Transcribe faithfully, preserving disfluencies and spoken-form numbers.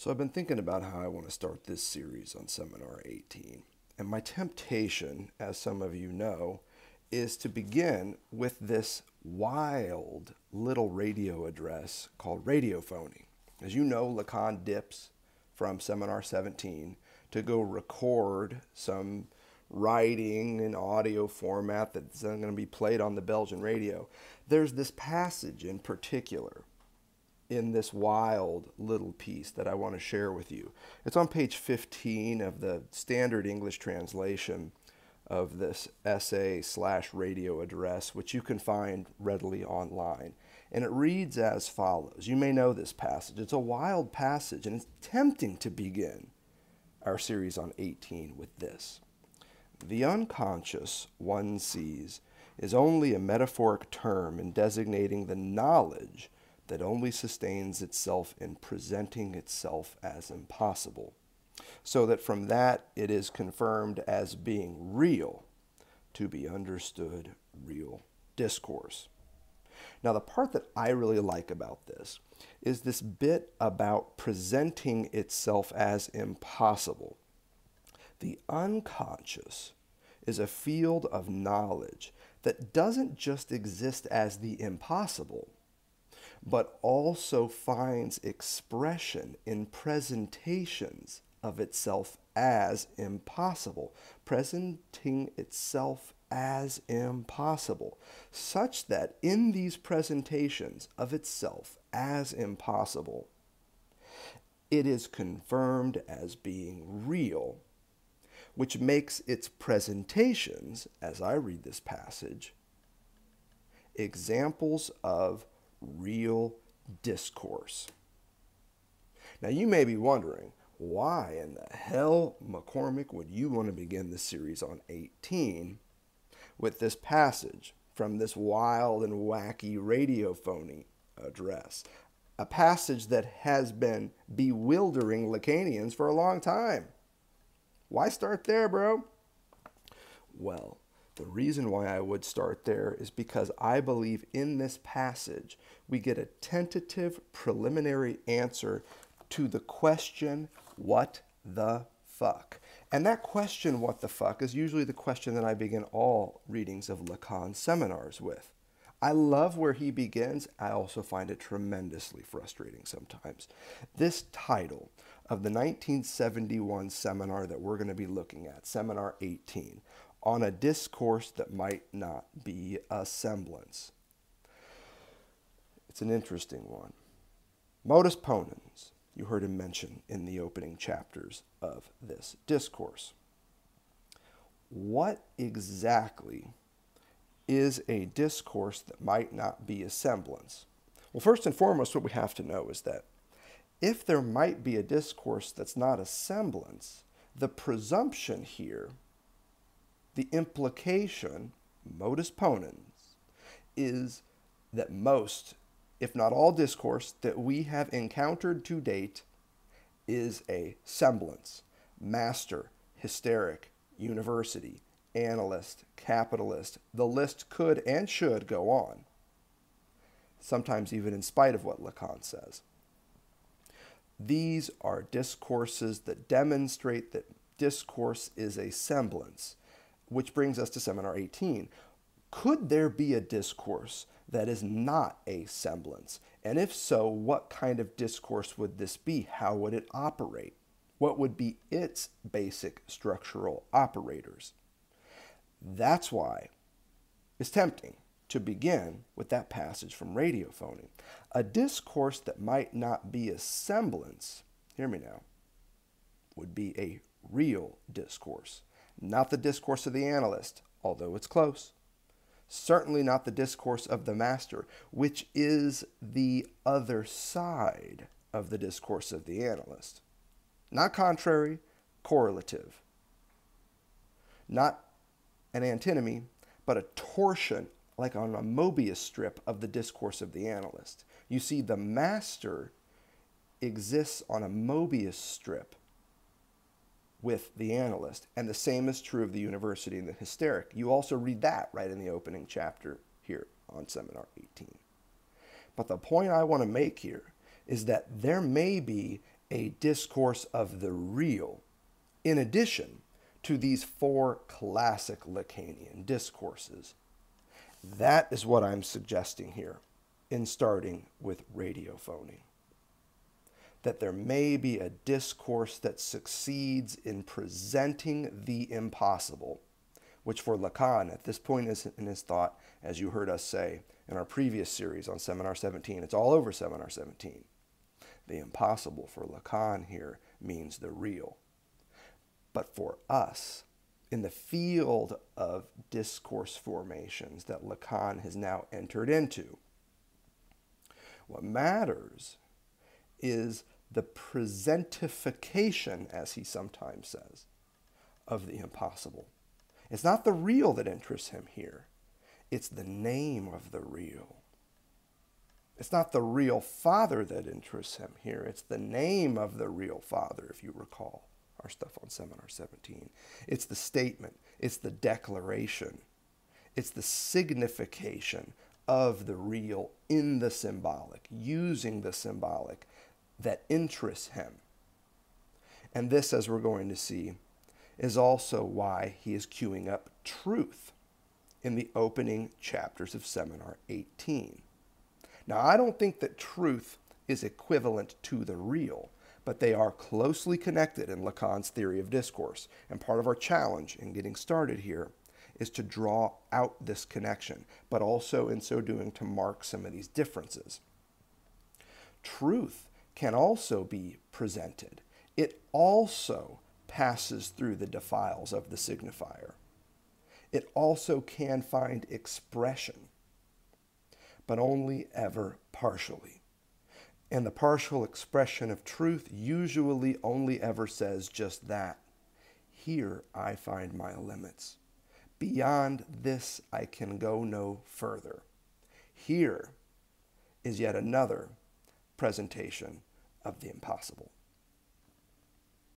So I've been thinking about how I want to start this series on Seminar eighteen. And my temptation, as some of you know, is to begin with this wild little radio address called Radiophony. As you know, Lacan dips from Seminar seventeen to go record some writing in audio format that's then going to be played on the Belgian radio. There's this passage in particular in this wild little piece that I want to share with you. It's on page fifteen of the standard English translation of this essay slash radio address, which you can find readily online. And it reads as follows. You may know this passage. It's a wild passage, and it's tempting to begin our series on eighteen with this. The unconscious, one sees, is only a metaphoric term in designating the knowledge that only sustains itself in presenting itself as impossible, so that from that it is confirmed as being real, to be understood real discourse. Now, the part that I really like about this is this bit about presenting itself as impossible. The unconscious is a field of knowledge that doesn't just exist as the impossible, but also finds expression in presentations of itself as impossible, presenting itself as impossible, such that in these presentations of itself as impossible, it is confirmed as being real, which makes its presentations, as I read this passage, examples of real discourse. Now, you may be wondering, why in the hell, McCormick, would you want to begin this series on eighteen with this passage from this wild and wacky radiophony address? A passage that has been bewildering Lacanians for a long time. Why start there, bro? Well, the reason why I would start there is because I believe in this passage we get a tentative preliminary answer to the question, what the fuck? And that question, what the fuck, is usually the question that I begin all readings of Lacan seminars with. I love where he begins. I also find it tremendously frustrating sometimes. This title of the nineteen seventy-one seminar that we're going to be looking at, Seminar eighteen, on a discourse that might not be a semblance. It's an interesting one. Modus ponens, you heard him mention in the opening chapters of this discourse. What exactly is a discourse that might not be a semblance? Well, first and foremost, what we have to know is that if there might be a discourse that's not a semblance, the presumption here, the implication, modus ponens, is that most, if not all, discourse that we have encountered to date is a semblance. Master, hysteric, university, analyst, capitalist, the list could and should go on, sometimes even in spite of what Lacan says. These are discourses that demonstrate that discourse is a semblance, which brings us to Seminar eighteen. Could there be a discourse that is not a semblance? And if so, what kind of discourse would this be? How would it operate? What would be its basic structural operators? That's why it's tempting to begin with that passage from Radiophony. A discourse that might not be a semblance, hear me now, would be a real discourse. Not the discourse of the analyst, although it's close. Certainly not the discourse of the master, which is the other side of the discourse of the analyst. Not contrary, correlative. Not an antinomy, but a torsion, like on a Mobius strip, of the discourse of the analyst. You see, the master exists on a Mobius strip with the analyst, and the same is true of the university and the hysteric. You also read that right in the opening chapter here on Seminar eighteen. But the point I want to make here is that there may be a discourse of the real, in addition to these four classic Lacanian discourses. That is what I'm suggesting here in starting with radiophony. That there may be a discourse that succeeds in presenting the impossible, which for Lacan at this point is in his thought, as you heard us say in our previous series on Seminar seventeen, it's all over Seminar seventeen. The impossible for Lacan here means the real. But for us, in the field of discourse formations that Lacan has now entered into, what matters is the presentification, as he sometimes says, of the impossible. It's not the real that interests him here. It's the name of the real. It's not the real Father that interests him here. It's the name of the real Father, if you recall our stuff on Seminar seventeen. It's the statement. It's the declaration. It's the signification of the real in the symbolic, using the symbolic that interests him. And this, as we're going to see, is also why he is queuing up truth in the opening chapters of Seminar eighteen. Now, I don't think that truth is equivalent to the real, but they are closely connected in Lacan's theory of discourse. And part of our challenge in getting started here is to draw out this connection, but also in so doing to mark some of these differences. Truth can also be presented. It also passes through the defiles of the signifier. It also can find expression, but only ever partially. And the partial expression of truth usually only ever says just that. Here I find my limits. Beyond this, I can go no further. Here is yet another presentation of the impossible.